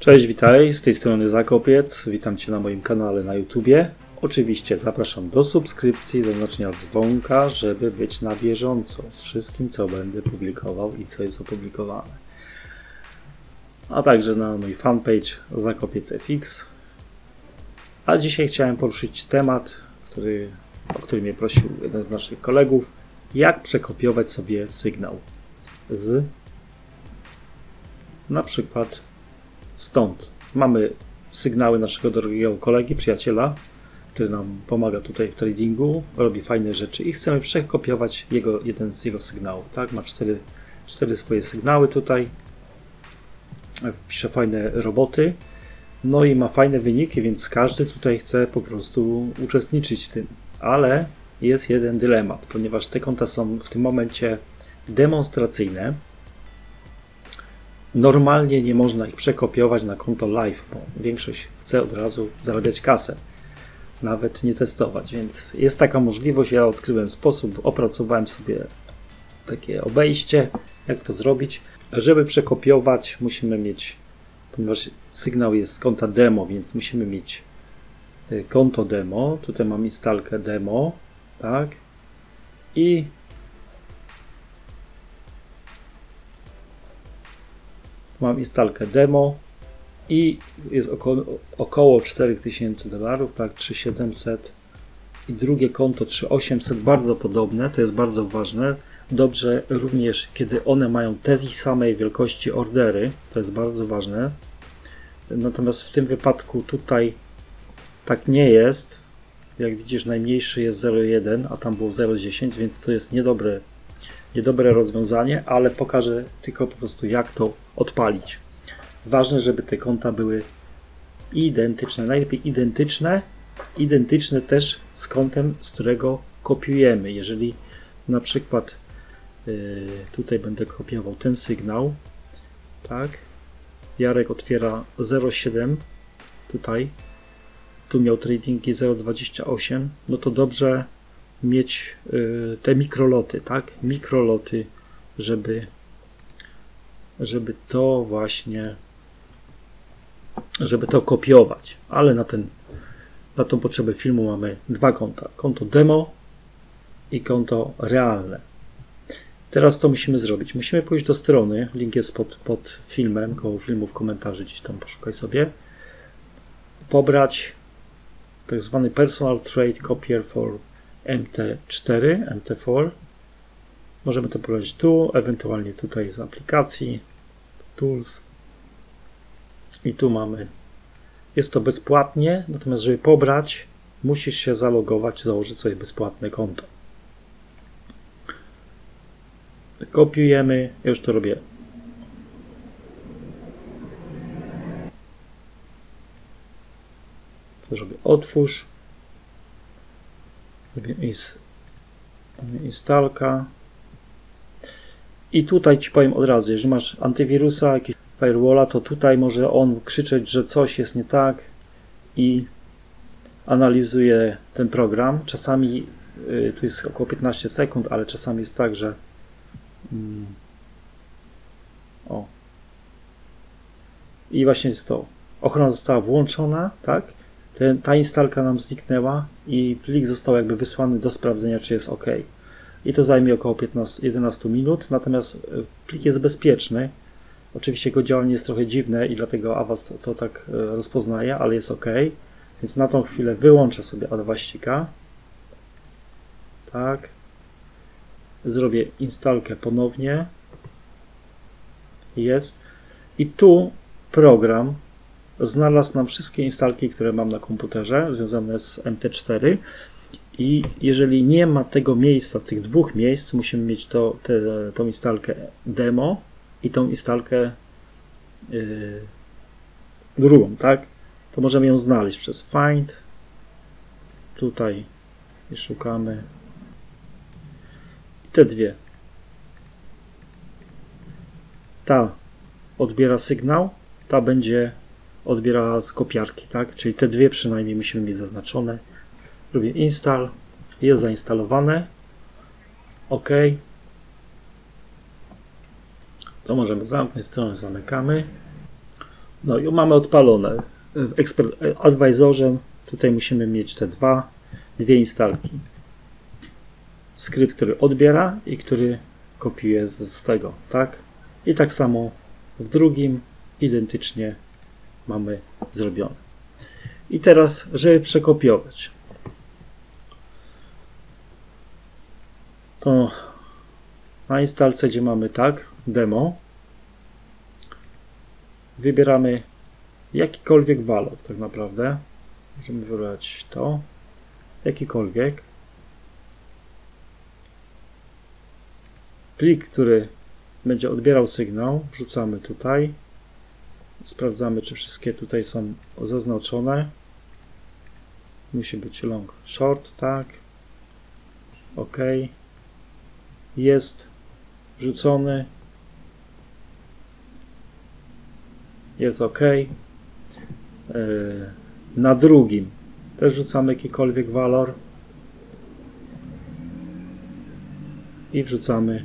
Cześć, witaj, z tej strony Zakopiec, witam Cię na moim kanale na YouTubie. Oczywiście zapraszam do subskrypcji, do zaznaczenia dzwonka, żeby być na bieżąco z wszystkim, co będę publikował i co jest opublikowane. A także na mój fanpage Zakopiec FX. A dzisiaj chciałem poruszyć temat, o który mnie prosił jeden z naszych kolegów, jak przekopiować sobie sygnał z na przykład stąd. Mamy sygnały naszego drogiego kolegi, przyjaciela, który nam pomaga tutaj w tradingu, robi fajne rzeczy i chcemy przekopiować jeden z jego sygnałów. Tak? Ma cztery swoje sygnały tutaj, pisze fajne roboty, no i ma fajne wyniki, więc każdy tutaj chce po prostu uczestniczyć w tym. Ale jest jeden dylemat, ponieważ te konta są w tym momencie demonstracyjne. Normalnie nie można ich przekopiować na konto live, bo większość chce od razu zarabiać kasę, nawet nie testować, więc jest taka możliwość. Ja odkryłem sposób, opracowałem sobie takie obejście, jak to zrobić. Żeby przekopiować, musimy mieć, ponieważ sygnał jest z konta demo, więc musimy mieć konto demo. Tutaj mam instalkę demo, tak, i mam instalkę demo i jest około 4000 dolarów, tak, 3700, i drugie konto 3800, bardzo podobne, to jest bardzo ważne. Dobrze również, kiedy one mają tej samej wielkości ordery, to jest bardzo ważne. Natomiast w tym wypadku tutaj tak nie jest. Jak widzisz, najmniejszy jest 0,1, a tam było 0,10, więc to jest niedobre rozwiązanie, ale pokażę tylko po prostu, jak to odpalić. Ważne, żeby te konta były identyczne, najlepiej identyczne też z kontem, z którego kopiujemy. Jeżeli na przykład tutaj będę kopiował ten sygnał, tak, Jarek otwiera 0,7, tutaj, tu miał tradingi 0,28, no to dobrze mieć te mikroloty, tak, mikroloty, żeby to właśnie, żeby to kopiować, ale na tą potrzebę filmu mamy dwa konta, konto demo i konto realne. Teraz co musimy zrobić? Musimy pójść do strony, link jest pod filmem, koło filmu w komentarzu, gdzieś tam poszukaj sobie, pobrać tak zwany Personal Trade Copier for MT4. Możemy to pobrać tu, ewentualnie tutaj z aplikacji, tools, i tu mamy, jest to bezpłatnie, natomiast żeby pobrać, musisz się zalogować, założyć sobie bezpłatne konto. Kopiujemy, ja już to robię. To zrobię otwórz. Robię instalka. I tutaj Ci powiem od razu, jeżeli masz antywirusa, jakiś firewalla, to tutaj może on krzyczeć, że coś jest nie tak i analizuje ten program. Czasami, tu jest około 15 sekund, ale czasami jest tak, że i właśnie jest to. Ochrona została włączona, tak? Ta instalka nam zniknęła i plik został jakby wysłany do sprawdzenia, czy jest OK. I to zajmie około 11 minut, natomiast plik jest bezpieczny. Oczywiście jego działanie jest trochę dziwne i dlatego Avast to tak rozpoznaje, ale jest OK. Więc na tą chwilę wyłączę sobie Avastika. Tak. Zrobię instalkę ponownie. Jest. I tu program znalazł nam wszystkie instalki, które mam na komputerze, związane z MT4. I jeżeli nie ma tego miejsca, tych dwóch miejsc, musimy mieć tą instalkę demo i tą instalkę drugą, tak? To możemy ją znaleźć przez find. Tutaj i szukamy. I te dwie. Ta odbiera sygnał, ta będzie odbierała z kopiarki, tak? Czyli te dwie przynajmniej musimy mieć zaznaczone. Robię install, jest zainstalowane, OK. To możemy zamknąć stronę, zamykamy. No i mamy odpalone. W Expert Advisorze tutaj musimy mieć te dwie instalki. Skrypt, który odbiera i który kopiuje z tego, tak? I tak samo w drugim identycznie mamy zrobione. I teraz, żeby przekopiować, to na instalce, gdzie mamy tak, demo, wybieramy jakikolwiek walor, tak naprawdę. Możemy wybrać to, jakikolwiek. Plik, który będzie odbierał sygnał, wrzucamy tutaj. Sprawdzamy, czy wszystkie tutaj są zaznaczone. Musi być long, short, tak. OK. Jest wrzucony. Jest OK. Na drugim też wrzucamy jakikolwiek walor. I wrzucamy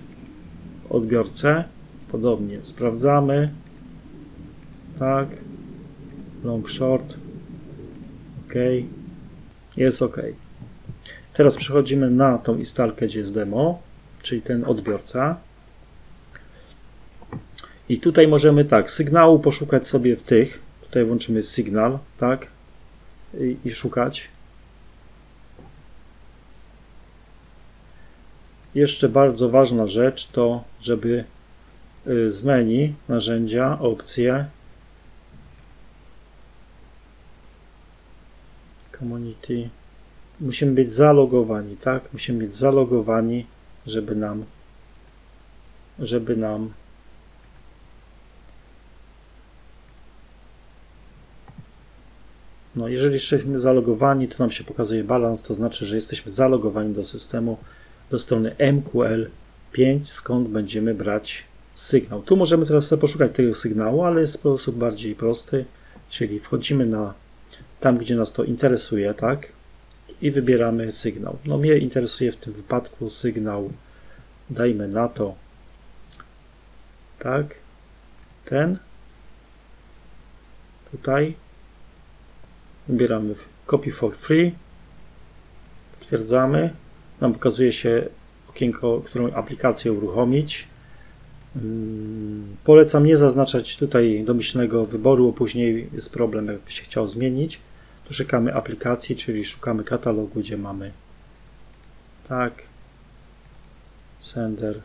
odbiorcę. Podobnie sprawdzamy. Tak. Long, short. OK. Jest OK. Teraz przechodzimy na tą instalkę, gdzie jest demo, czyli ten odbiorca. I tutaj możemy tak, sygnału poszukać sobie w tych. Tutaj włączymy sygnał, tak. I szukać. Jeszcze bardzo ważna rzecz to, żeby z menu narzędzia, opcje, community, musimy być zalogowani, tak? Musimy być zalogowani, żeby nam no, jeżeli jesteśmy zalogowani, to nam się pokazuje balans, to znaczy, że jesteśmy zalogowani do systemu, do strony MQL5, skąd będziemy brać sygnał. Tu możemy teraz sobie poszukać tego sygnału, ale jest sposób bardziej prosty, czyli wchodzimy na tam, gdzie nas to interesuje, tak, i wybieramy sygnał. No mnie interesuje w tym wypadku sygnał, dajmy na to, tak, ten, tutaj, wybieramy copy for free, potwierdzamy. Nam pokazuje się okienko, którą aplikację uruchomić. Polecam nie zaznaczać tutaj domyślnego wyboru, bo później jest problem, jakby się chciał zmienić. Tu szukamy aplikacji, czyli szukamy katalogu, gdzie mamy tak, sender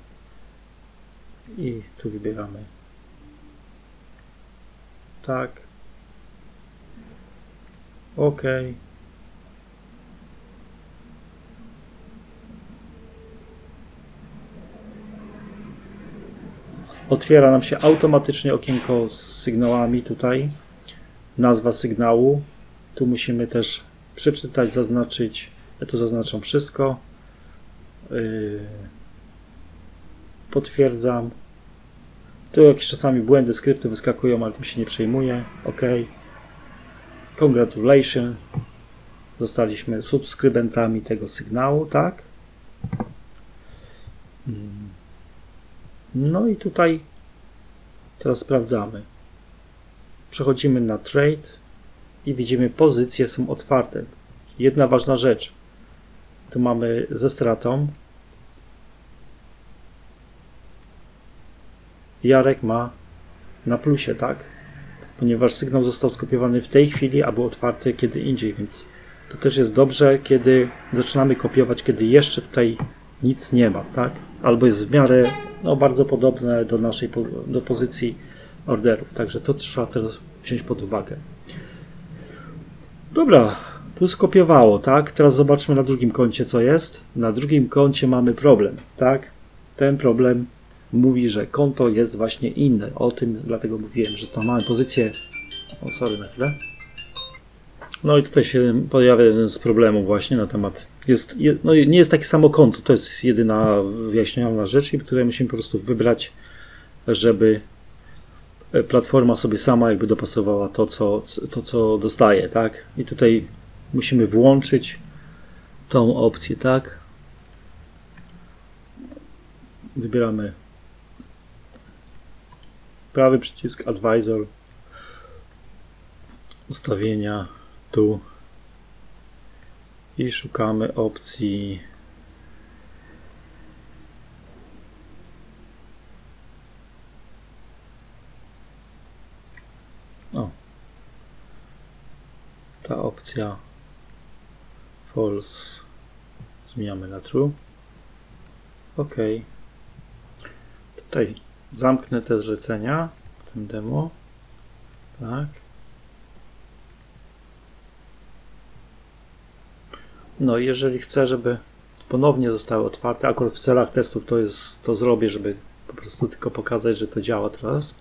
i tu wybieramy tak, OK. Otwiera nam się automatycznie okienko z sygnałami tutaj. Nazwa sygnału. Tu musimy też przeczytać, zaznaczyć. Ja tu zaznaczam wszystko. Potwierdzam. Tu jakieś czasami błędy skryptu wyskakują, ale tym się nie przejmuję. OK. Congratulations. Zostaliśmy subskrybentami tego sygnału, tak? No i tutaj teraz sprawdzamy. Przechodzimy na trade i widzimy, pozycje są otwarte. Jedna ważna rzecz. Tu mamy ze stratą. Jarek ma na plusie, tak? Ponieważ sygnał został skopiowany w tej chwili, a był otwarty kiedy indziej, więc to też jest dobrze, kiedy zaczynamy kopiować, kiedy jeszcze tutaj nic nie ma, tak? Albo jest w miarę no, bardzo podobne do naszej pozycji orderów. Także to trzeba teraz wziąć pod uwagę. Dobra, tu skopiowało, tak? Teraz zobaczmy na drugim koncie, co jest. Na drugim koncie mamy problem, tak? Ten problem mówi, że konto jest właśnie inne. O tym dlatego mówiłem, że to mamy pozycję... O, sorry, na chwilę. No i tutaj się pojawia jeden z problemów właśnie na temat, no nie jest takie samo konto, to jest jedyna wyjaśniona rzecz i tutaj musimy po prostu wybrać, żeby platforma sobie sama jakby dopasowała to co dostaje, tak? I tutaj musimy włączyć tą opcję, tak? Wybieramy prawy przycisk Advisor, ustawienia tu i szukamy opcji ta opcja false, zmieniamy na true. OK. Tutaj zamknę te zlecenia, ten demo. Tak. No, jeżeli chcę, żeby ponownie zostały otwarte, akurat w celach testów to zrobię, żeby po prostu tylko pokazać, że to działa teraz.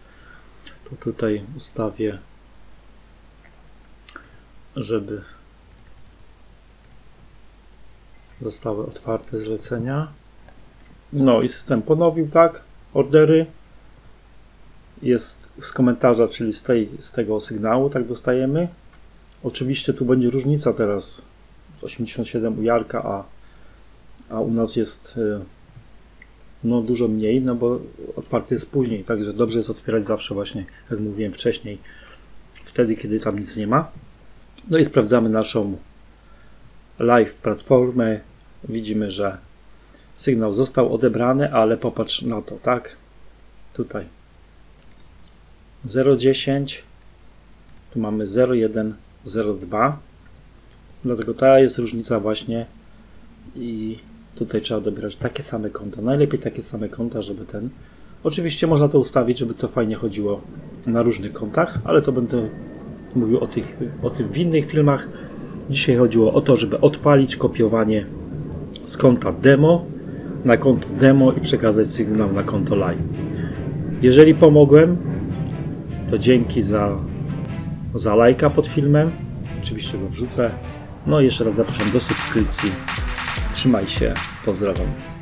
To tutaj ustawię, żeby zostały otwarte zlecenia. No i system ponowił, tak, ordery. Jest z komentarza, czyli z tego sygnału, tak dostajemy. Oczywiście tu będzie różnica teraz. 87 u Jarka, a u nas jest no, dużo mniej, no bo otwarty jest później. Także dobrze jest otwierać zawsze właśnie, jak mówiłem wcześniej, wtedy, kiedy tam nic nie ma. No i sprawdzamy naszą live platformę. Widzimy, że sygnał został odebrany, ale popatrz na to, tak? Tutaj 0,10, tu mamy 0,1, 0,2. Dlatego ta jest różnica właśnie i tutaj trzeba dobierać takie same konta. Najlepiej takie same konta, żeby ten... Oczywiście można to ustawić, żeby to fajnie chodziło na różnych kontach, ale to będę mówił o tym w innych filmach. Dzisiaj chodziło o to, żeby odpalić kopiowanie z konta demo na konto demo i przekazać sygnał na konto live. Jeżeli pomogłem, to dzięki za lajka pod filmem. Oczywiście go wrzucę. No i jeszcze raz zapraszam do subskrypcji. Trzymaj się, pozdrawiam.